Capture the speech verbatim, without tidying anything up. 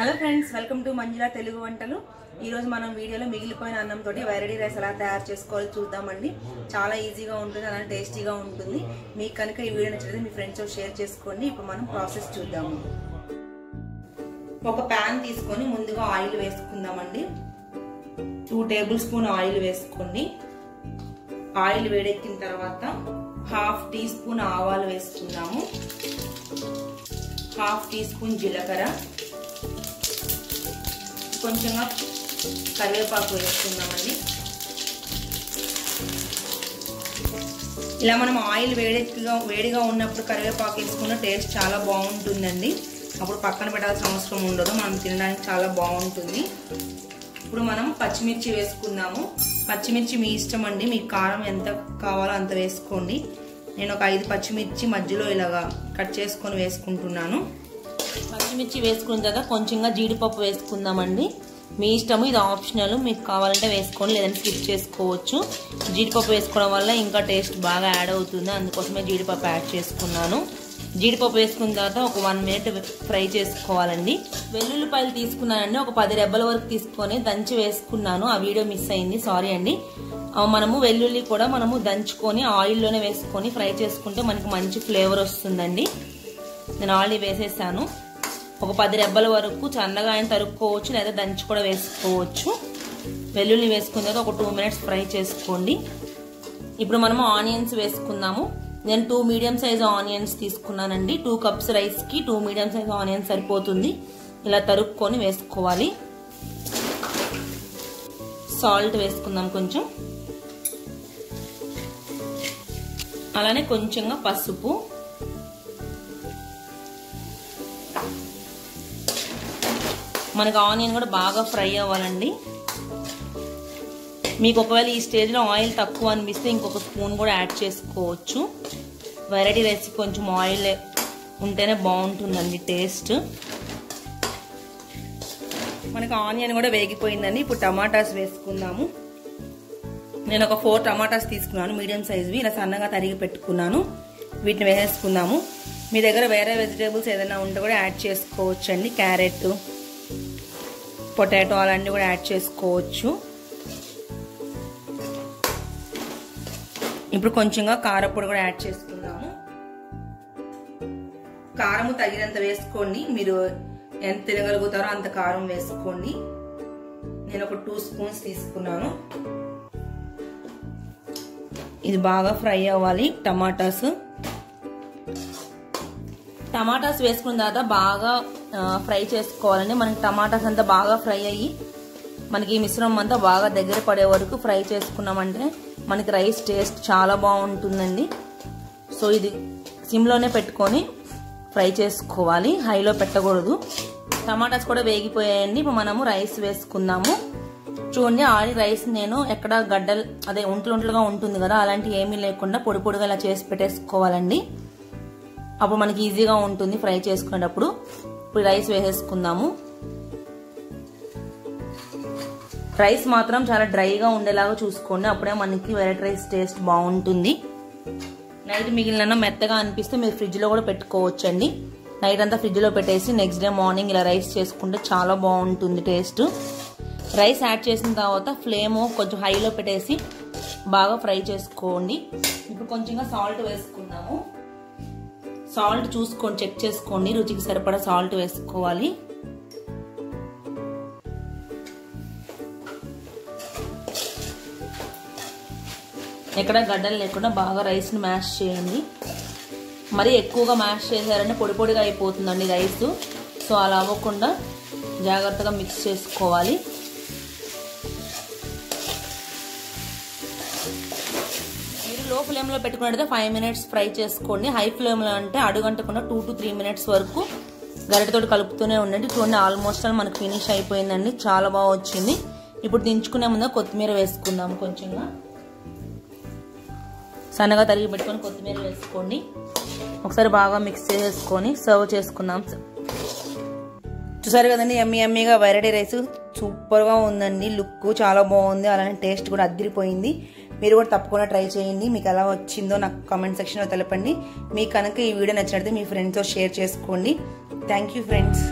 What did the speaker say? Hello friends, welcome to Manjula Telugu वंटलु। मन video में मिगिलिपोयिन अन्नं तोटी वैरडी राइस एला तयार चेसुकोवालो चूद्दामंडी। चाला ईजीगा उंटुंदी, अला टेस्टीगा उंटुंदी। मीकु कनुक ई वीडियो नच्चिते मी फ्रेंड्स तो शेर चेसुकोंडी। इप्पुडु मनं प्रासेस चूद्दामु। ओक पैन तीसुकोनि मुंदुगा आयिल वेसुकुंदामंडी। टू टेबल स्पून आयिल वेसुकोंडी। आयिल वेडेक्किन तर्वात हाफ टी स्पून आवालु वेस्तुन्नामु। हाफ टी स्पून जीलकर्र, కొంచెం కరివేపాకు వేస్తున్నామండి। ఇలా మనం ఆయిల్ వేడిగా వేడిగా ఉన్నప్పుడు కరివేపాకు వేసుకున్న టేస్ట్ చాలా బాగుంటుందండి। అప్పుడు పక్కన పెట్టాల్సిన అవసరం ఉండదు, మనం తినడానికి చాలా బాగుంటుంది। ఇప్పుడు మనం పచ్చిమిర్చి వేసుకుందాము। పచ్చిమిర్చి మీ ఇష్టం అండి, మీకు కారం ఎంత కావాలో అంత వేసుకోండి। నేను ఒక ఐదు పచ్చిమిర్చి మధ్యలో ఇలాగా కట్ చేసుకొని వేసుకుంటున్నాను। పచ్చిమిర్చి వేసుకున్న తర్వాత కొంచెంగా జీడిపప్పు వేసుకుందామండి। మీ ఇష్టము, ఇది ఆప్షనల్, మీకు కావాలంటే వేసుకోండి, లేదంటే స్కిప్ చేసుకోవచ్చు। జీడిపప్పు వేసుకోవడం వల్ల ఇంకా టేస్ట్ బాగా యాడ్ అవుతుంది, అందుకోసమే జీడిపప్పు యాడ్ చేసుకున్నాను। జీడిపప్పు వేసుకున్న తర్వాత ఒక వన్ మినిట్ ఫ్రై చేసుకోవాలండి। వెల్లుల్లిపాయలు తీసుకున్నానండి, ఒక పది రెబ్బల వరకు తీసుకొని దంచి వేసుకున్నాను, ఆ వీడియో మిస్ అయింది, సారీ అండి। మనము వెల్లుల్లి కూడా మనము దంచుకొని ఆయిల్లోనే వేసుకొని ఫ్రై చేసుకుంటే మనకి మంచి ఫ్లేవర్ వస్తుందండి। నేను ఆయిల్ వేసేసాను, ఒక పది రెబ్బల వరకు చల్లగా అయిన తరుక్కోవచ్చు, లేదా దంచి కూడా వేసుకోవచ్చు। వెల్లుల్లి వేసుకున్న తర్వాత ఒక టూ మినిట్స్ ఫ్రై చేసుకోండి। ఇప్పుడు మనము ఆనియన్స్ వేసుకుందాము। నేను టూ మీడియం సైజ్ ఆనియన్స్ తీసుకున్నానండి। టూ కప్స్ రైస్కి టూ మీడియం సైజ్ ఆనియన్స్ సరిపోతుంది, ఇలా తరుక్కొని వేసుకోవాలి। సాల్ట్ వేసుకుందాం కొంచెం, అలానే కొంచెంగా పసుపు, మనకు ఆనియన్ కూడా బాగా ఫ్రై అవ్వాలండి। మీకు ఒకవేళ ఈ స్టేజ్లో ఆయిల్ తక్కువ అనిపిస్తే ఇంకొక స్పూన్ కూడా యాడ్ చేసుకోవచ్చు। వెరైటీ రైస్ కొంచెం ఆయిల్ ఉంటేనే బాగుంటుందండి టేస్ట్। మనకు ఆనియన్ కూడా వేగిపోయిందండి, ఇప్పుడు టమాటాస్ వేసుకుందాము। నేను ఒక ఫోర్ టమాటాస్ తీసుకున్నాను, మీడియం సైజ్వి, ఇలా సన్నగా తరిగి పెట్టుకున్నాను, వీటిని వేసేసుకుందాము। మీ దగ్గర వేరే వెజిటేబుల్స్ ఏదైనా ఉంటే కూడా యాడ్ చేసుకోవచ్చండి, క్యారెట్, పొటాటో అలాంటి కూడా యాడ్ చేసుకోవచ్చు। ఇప్పుడు కొంచెంగా కారపొడి కూడా యాడ్ చేసుకుందాము। కారము తగినంత వేసుకోండి, మీరు ఎంత తినగలుగుతారో అంత కారం వేసుకోండి। నేను ఒక టూ స్పూన్స్ తీసుకున్నాను। ఇది బాగా ఫ్రై అవ్వాలి టమాటాస్। టమాటాస్ వేసుకున్న తర్వాత బాగా ఫ్రై చేసుకోవాలండి। మనకి టమాటాస్ అంతా బాగా ఫ్రై అయ్యి మనకి ఈ మిశ్రమం అంతా బాగా దగ్గర పడే వరకు ఫ్రై చేసుకున్నామంటే మనకి రైస్ టేస్ట్ చాలా బాగుంటుందండి। సో ఇది సిమ్లోనే పెట్టుకొని ఫ్రై చేసుకోవాలి, హైలో పెట్టకూడదు। టమాటాస్ కూడా వేగిపోయాయండి, ఇప్పుడు మనము రైస్ వేసుకుందాము। చూడండి, ఆడి రైస్ నేను ఎక్కడ గడ్డలు అదే ఒంట్లు ఒంట్లుగా ఉంటుంది కదా, అలాంటివి ఏమీ లేకుండా పొడి పొడిగా ఇలా చేసి పెట్టేసుకోవాలండి, అప్పుడు మనకి ఈజీగా ఉంటుంది ఫ్రై చేసుకునేటప్పుడు। ఇప్పుడు రైస్ వేసేసుకుందాము। రైస్ మాత్రం చాలా డ్రైగా ఉండేలాగా చూసుకోండి, అప్పుడే మనకి వెరైటీ రైస్ టేస్ట్ బాగుంటుంది। నైట్ మిగిలిన మెత్తగా అనిపిస్తే మీరు ఫ్రిడ్జ్లో కూడా పెట్టుకోవచ్చండి। నైట్ అంతా ఫ్రిడ్జ్లో పెట్టేసి నెక్స్ట్ డే మార్నింగ్ ఇలా రైస్ చేసుకుంటే చాలా బాగుంటుంది టేస్ట్। రైస్ యాడ్ చేసిన తర్వాత ఫ్లేమ్ కొంచెం హైలో పెట్టేసి బాగా ఫ్రై చేసుకోండి। ఇప్పుడు కొంచెంగా సాల్ట్ వేసుకుందాము। సాల్ట్ చూసుకొని చెక్ చేసుకోండి, రుచికి సరిపడా సాల్ట్ వేసుకోవాలి। ఎక్కడ గడ్డలు లేకుండా బాగా రైస్ని మ్యాష్ చేయండి, మరి ఎక్కువగా మ్యాష్ చేశారంటే పొడి పొడిగా అయిపోతుందండి రైస్। సో అలా అవ్వకుండా జాగ్రత్తగా మిక్స్ చేసుకోవాలి। లో ఫ్లేమ్లో పెట్టుకున్నట్లయితే ఫైవ్ మినిట్స్ ఫ్రై చేసుకోండి, హై ఫ్లేమ్లో అంటే అడుగంటకుండా టూ టు త్రీ మినిట్స్ వరకు గరిటెతో కలుపుతూనే ఉండండి। చూడండి, ఆల్మోస్ట్ అలా మనకు ఫినిష్ అయిపోయిందండి, చాలా బాగా వచ్చింది। ఇప్పుడు దించుకునే ముందు కొత్తిమీర వేసుకుందాము, కొంచెంగా సన్నగా తరిగి పెట్టుకొని కొత్తిమీర వేసుకోండి। ఒకసారి బాగా మిక్స్ చేసుకొని సర్వ్ చేసుకుందాం। చూసారు కదండి, యమ్మీ యమ్మీగా వెరైటీ రైస్ సూపర్గా ఉందండి, లుక్ చాలా బాగుంది, అలానే టేస్ట్ కూడా అదిరిపోయింది। మీరు కూడా తప్పకుండా ట్రై చేయండి, మీకు ఎలా వచ్చిందో నాకు కామెంట్ సెక్షన్లో తెలపండి। మీకు కనుక ఈ వీడియో నచ్చినట్లయితే మీ ఫ్రెండ్స్తో షేర్ చేసుకోండి। Thank you friends.